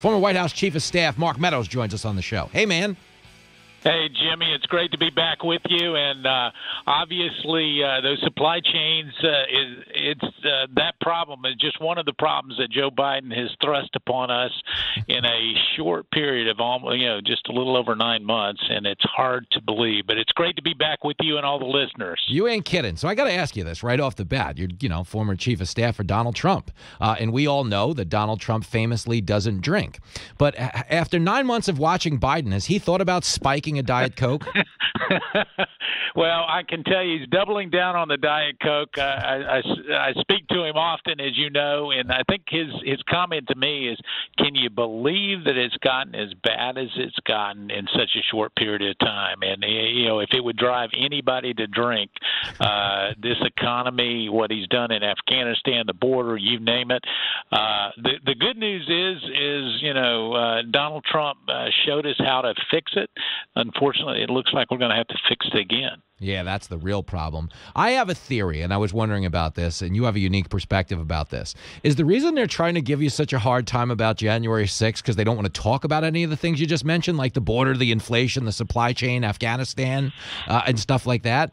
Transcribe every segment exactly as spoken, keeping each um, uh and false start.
Former White House Chief of Staff Mark Meadows joins us on the show. Hey, man. Hey, Jimmy, it's great to be back with you. And uh, obviously, uh, those supply chains, uh, is, it's uh, that problem is just one of the problems that Joe Biden has thrust upon us in a short period of almost, you know, just a little over nine months. And it's hard to believe, but it's great to be back with you and all the listeners. You ain't kidding. So I got to ask you this right off the bat. You're, you know, former chief of staff for Donald Trump. Uh, and we all know that Donald Trump famously doesn't drink. But after nine months of watching Biden, has he thought about spiking a Diet Coke? Well, I can tell you he's doubling down on the Diet Coke. Uh, I, I, I speak to him often, as you know, and I think his, his comment to me is, can you believe that it's gotten as bad as it's gotten in such a short period of time? And, you know, if it would drive anybody to drink, uh, this economy, what he's done in Afghanistan, the border, you name it. Uh, the, the good news is, is you know, uh, Donald Trump uh, showed us how to fix it. Unfortunately, it looks like we're going to have to fix it again. Yeah, that's the real problem. I have a theory, and I was wondering about this, and you have a unique perspective about this. Is the reason they're trying to give you such a hard time about January sixth because they don't want to talk about any of the things you just mentioned, like the border, the inflation, the supply chain, Afghanistan, uh, and stuff like that?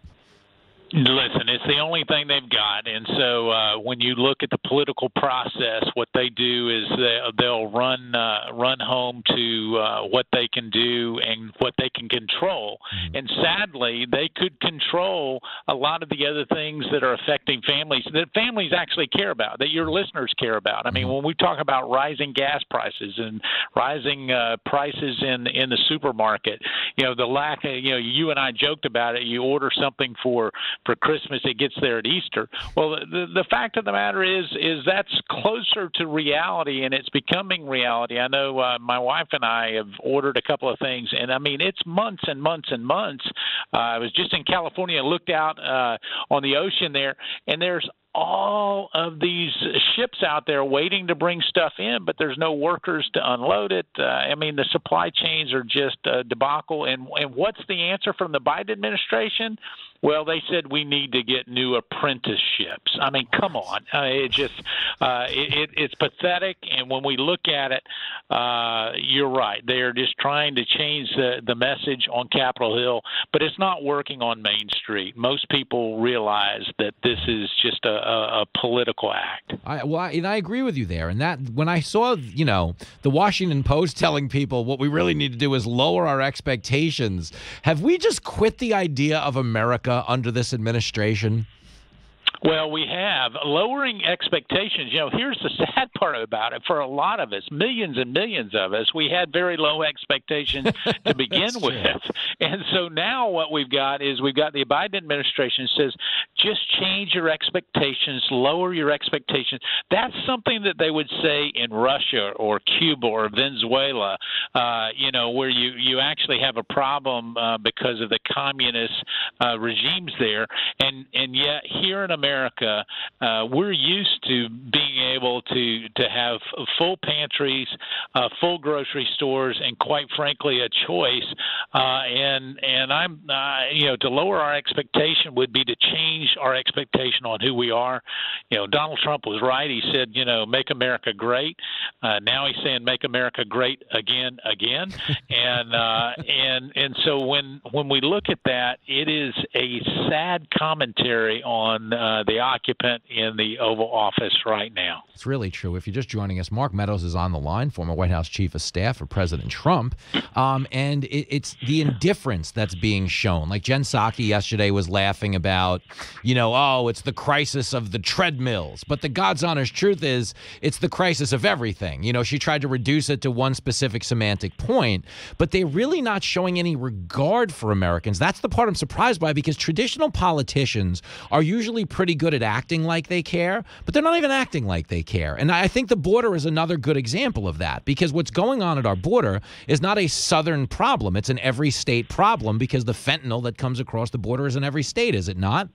Listen, it's the only thing they've got, and so uh, when you look at the political process, what they do is they, they'll run uh, run home to uh, what they can do and what they can control, and sadly, they could control a lot of the other things that are affecting families, that families actually care about, that your listeners care about. I mean, when we talk about rising gas prices and rising uh, prices in, in the supermarket, you know, the lack of, you know, you and I joked about it, you order something for for Christmas, it gets there at Easter. Well, the, the fact of the matter is, is that's closer to reality, and it's becoming reality. I know uh, my wife and I have ordered a couple of things, and I mean, it's months and months and months. Uh, I was just in California, looked out uh, on the ocean there, and there's all of these ships out there waiting to bring stuff in, but there's no workers to unload it. Uh, I mean, the supply chains are just a debacle. And, and what's the answer from the Biden administration? Well, they said we need to get new apprenticeships. I mean, come on. Uh, it just uh, it, it, it's pathetic. And when we look at it, uh, you're right. They are just trying to change the, the message on Capitol Hill, but it's not working on Main Street. Most people realize that this is just a A, a political act. I, well, I, and I agree with you there. And that when I saw, you know, the Washington Post telling people what we really need to do is lower our expectations. Have we just quit the idea of America under this administration? Well, we have lowering expectations. You know, here's the sad part about it. For a lot of us, millions and millions of us, we had very low expectations to begin with. True. And so now what we've got is we've got the Biden administration says, just change your expectations, lower your expectations. That's something that they would say in Russia or Cuba or Venezuela, uh, you know, where you, you actually have a problem uh, because of the communist uh, regimes there. And, and yet here in America, America, uh, we're used to being able to, to have full pantries, uh, full grocery stores, and quite frankly, a choice. Uh, and and I'm uh, you know to lower our expectation would be to change our expectation on who we are. You know, Donald Trump was right. He said, you know, make America great. Uh, now he's saying make America great again, again. and uh, and and so when when we look at that, it is a sad commentary on uh, the occupant in the Oval Office right now. It's really true. If you're just joining us, Mark Meadows is on the line, former White House Chief of Staff for President Trump. Um, and it, it's the indifference that's being shown. Like Jen Psaki yesterday was laughing about, you know, oh, it's the crisis of the treadmills. But the God's honest truth is it's the crisis of everything. You know, she tried to reduce it to one specific semantic point, but they're really not showing any regard for Americans. That's the part I'm surprised by, because traditional politicians are usually pretty good at acting like they care, but they're not even acting like they care. And I think the border is another good example of that, because what's going on at our border is not a southern problem. It's an every state problem, because the fentanyl that comes across the border is in every state, is it not?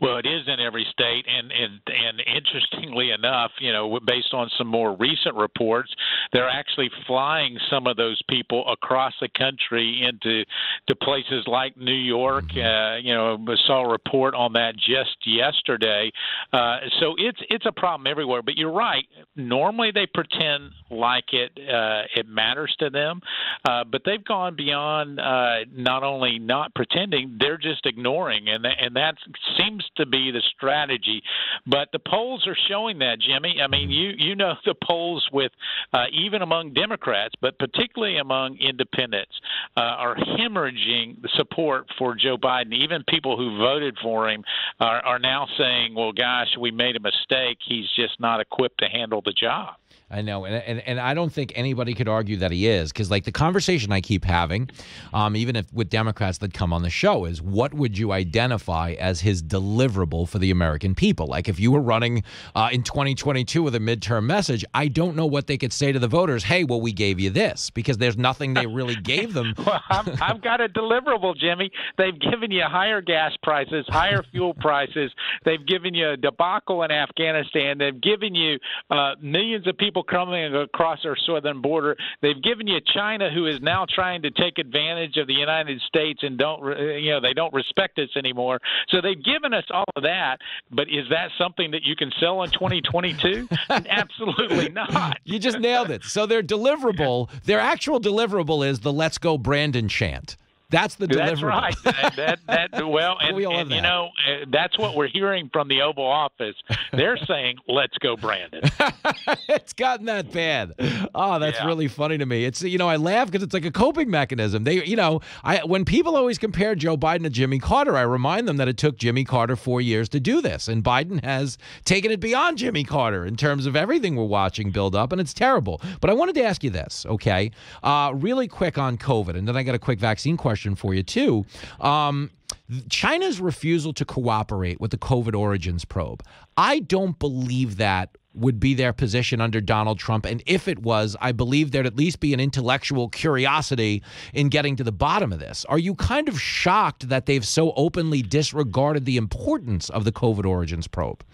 Well, it is in every state, and and and interestingly enough, you know, based on some more recent reports, they're actually flying some of those people across the country into to places like New York. Uh, you know, I saw a report on that just yesterday. Uh, so it's it's a problem everywhere. But you're right. Normally they pretend like it uh, it matters to them, uh, but they've gone beyond uh, not only not pretending, they're just ignoring, and th- and that seems to be the strategy. But the polls are showing that, Jimmy. I mean, you you know the polls with uh, even among Democrats, but particularly among independents, uh, are hemorrhaging the support for Joe Biden. Even people who voted for him are, are now saying, "Well, gosh, we made a mistake. He's just not equipped to handle the job." I know, and, and and I don't think anybody could argue that he is, because like the conversation I keep having, um, even if with Democrats that come on the show, is what would you identify as his deliverable for the American people? Like if you were running uh, in twenty twenty-two with a midterm message, I don't know what they could say to the voters. Hey, well, we gave you this, because there's nothing they really gave them. Well, I'm, I've got a deliverable, Jimmy. They've given you higher gas prices, higher fuel prices. They've given you a debacle in Afghanistan. They've given you uh, millions of people coming across our southern border. They've given you China, who is now trying to take advantage of the United States and don't, you know, they don't respect us anymore. So they've given us all of that, but is that something that you can sell in twenty twenty-two? Absolutely not. You just nailed it. So their deliverable, their actual deliverable is the "Let's Go Brandon" chant. That's the deliverable. That's right. That, that, that, well, and, we and that. You know, uh, that's what we're hearing from the Oval Office. They're saying, "Let's go, Brandon." It's gotten that bad. Oh, that's yeah. really funny to me. It's, you know, I laugh because it's like a coping mechanism. They, you know, I when people always compare Joe Biden to Jimmy Carter, I remind them that it took Jimmy Carter four years to do this, and Biden has taken it beyond Jimmy Carter in terms of everything we're watching build up, and it's terrible. But I wanted to ask you this, okay? Uh, really quick on COVID, and then I got a quick vaccine question for you, too. Um, China's refusal to cooperate with the COVID origins probe. I don't believe that would be their position under Donald Trump. And if it was, I believe there'd at least be an intellectual curiosity in getting to the bottom of this. Are you kind of shocked that they've so openly disregarded the importance of the COVID origins probe?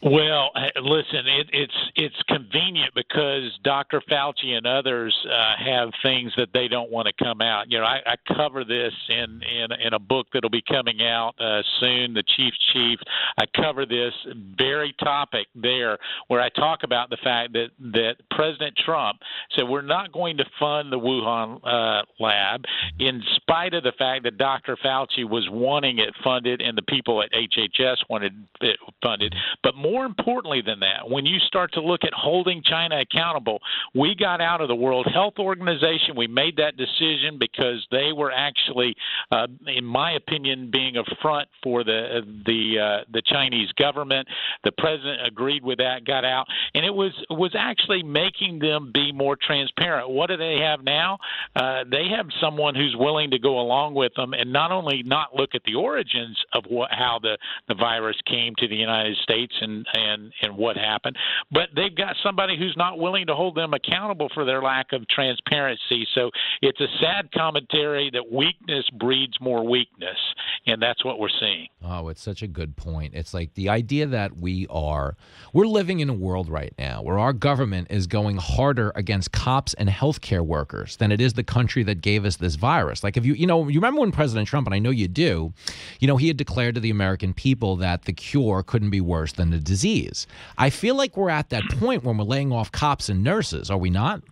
Well, listen, it, it's it's convenient because Doctor Fauci and others uh, have things that they don't want to come out. You know, I, I cover this in, in in a book that'll be coming out uh, soon, The Chief's Chief. I cover this very topic there, where I talk about the fact that, that President Trump said we're not going to fund the Wuhan uh, lab, in spite of the fact that Doctor Fauci was wanting it funded and the people at H H S wanted it funded. But more More importantly than that, when you start to look at holding China accountable, we got out of the World Health Organization. We made that decision because they were actually, uh, in my opinion, being a front for the the uh, the Chinese government. The president agreed with that, got out, and it was was actually making them be more transparent. What do they have now? Uh, they have someone who's willing to go along with them and not only not look at the origins of what, how the, the virus came to the United States and And, and what happened, but they've got somebody who's not willing to hold them accountable for their lack of transparency. So it's a sad commentary that weakness breeds more weakness, and that's what we're seeing. Oh, it's such a good point. It's like the idea that we are, we're living in a world right now where our government is going harder against cops and healthcare workers than it is the country that gave us this virus. Like if you, you know, you remember when President Trump, and I know you do, you know, he had declared to the American people that the cure couldn't be worse than the disease. I feel like we're at that point when we're laying off cops and nurses, are we not?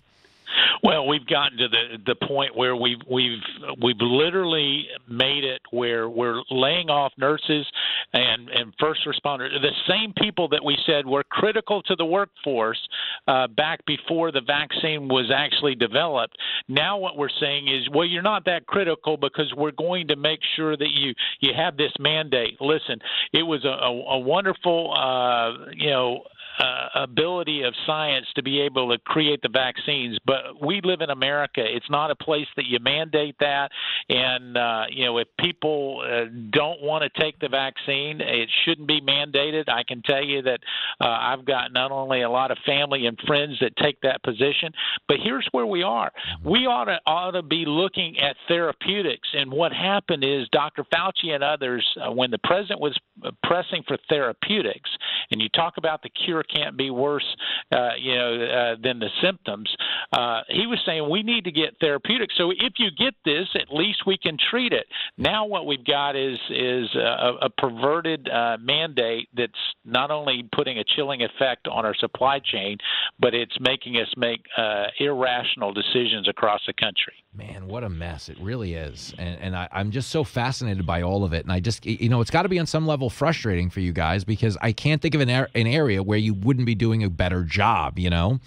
Well, we've gotten to the the point where we've we've we've literally made it where we're laying off nurses and, and first responders, the same people that we said were critical to the workforce uh, back before the vaccine was actually developed. Now what we're saying is, well, you're not that critical because we're going to make sure that you you have this mandate. Listen, it was a, a, a wonderful uh, you know. uh, ability of science to be able to create the vaccines. But we live in America. It's not a place that you mandate that. And, uh, you know, if people uh, don't want to take the vaccine, it shouldn't be mandated. I can tell you that uh, I've got not only a lot of family and friends that take that position, but here's where we are. We ought to, ought to be looking at therapeutics. And what happened is Doctor Fauci and others, uh, when the president was pressing for therapeutics, and you talk about the cure can't be worse uh, you know, uh, than the symptoms, uh, he was saying we need to get therapeutics. So if you get this, at least we can treat it. Now what we've got is is a, a perverted uh, mandate that's not only putting a chilling effect on our supply chain, but it's making us make uh, irrational decisions across the country. Man, what a mess. It really is. And, and I, I'm just so fascinated by all of it. And I just, you know, it's got to be on some level frustrating for you guys, because I can't think of an, er an area where you wouldn't be doing a better job, you know?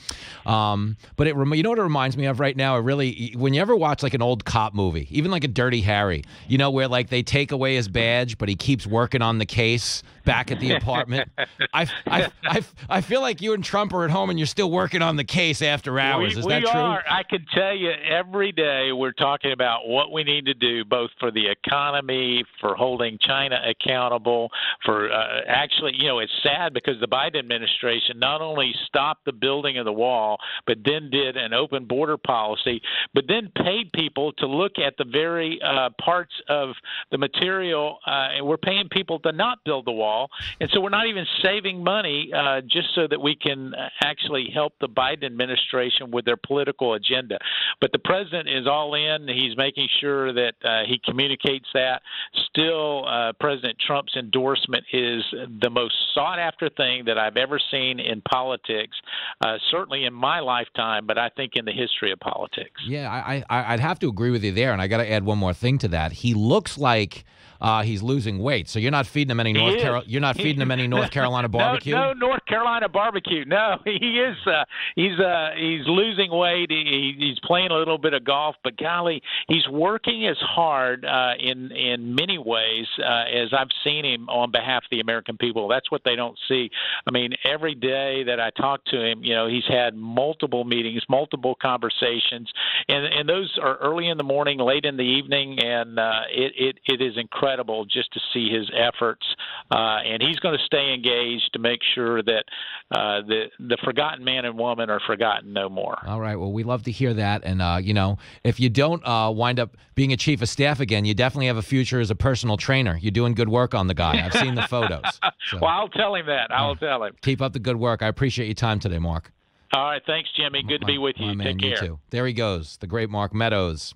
Um, but it, you know what it reminds me of right now? It really, when you ever watch like an old cop movie, even like a Dirty Harry, you know, where like they take away his badge, but he keeps working on the case back at the apartment. I, I, I, I feel like you and Trump are at home and you're still working on the case after hours. We, is that we true? Are. I can tell you every day. We're talking about what we need to do, both for the economy, for holding China accountable, for uh, actually, you know, it's sad because the Biden administration not only stopped the building of the wall, but then did an open border policy, but then paid people to look at the very uh, parts of the material, uh, and we're paying people to not build the wall. And so we're not even saving money uh, just so that we can actually help the Biden administration with their political agenda. But the president is all in. He's making sure that uh, he communicates that. Still, uh, President Trump's endorsement is the most sought-after thing that I've ever seen in politics, uh, certainly in my lifetime, but I think in the history of politics. Yeah, I, I, I'd have to agree with you there, and I got to add one more thing to that. He looks like uh, he's losing weight, so you're not feeding him any North Carolina. You're not feeding him any North Carolina barbecue. No, no North Carolina barbecue. No, he is. Uh, he's uh, he's losing weight. He, he's playing a little bit of golf. But golly, he's working as hard uh, in in many ways uh, as I've seen him on behalf of the American people. That's what they don't see. I mean, every day that I talk to him, you know, he's had multiple meetings, multiple conversations, and and those are early in the morning, late in the evening, and uh, it, it it is incredible just to see his efforts. Uh, and he's going to stay engaged to make sure that uh, the the forgotten man and woman are forgotten no more. All right. Well, we love to hear that, and uh, you know. If you don't uh, wind up being a chief of staff again, you definitely have a future as a personal trainer. You're doing good work on the guy. I've seen the photos. So. Well, I'll tell him that. I'll yeah. tell him. Keep up the good work. I appreciate your time today, Mark. All right. Thanks, Jimmy. Good my, to be with you. My man, Take care. You too. There he goes, the great Mark Meadows.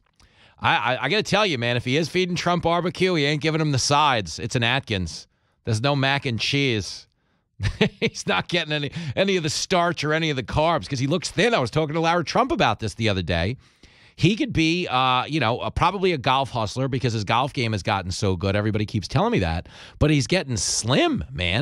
I, I, I got to tell you, man, if he is feeding Trump barbecue, he ain't giving him the sides. It's an Atkins. There's no mac and cheese. He's not getting any, any of the starch or any of the carbs because he looks thin. I was talking to Lara Trump about this the other day. He could be, uh, you know, uh, probably a golf hustler because his golf game has gotten so good. Everybody keeps telling me that. But he's getting slim, man.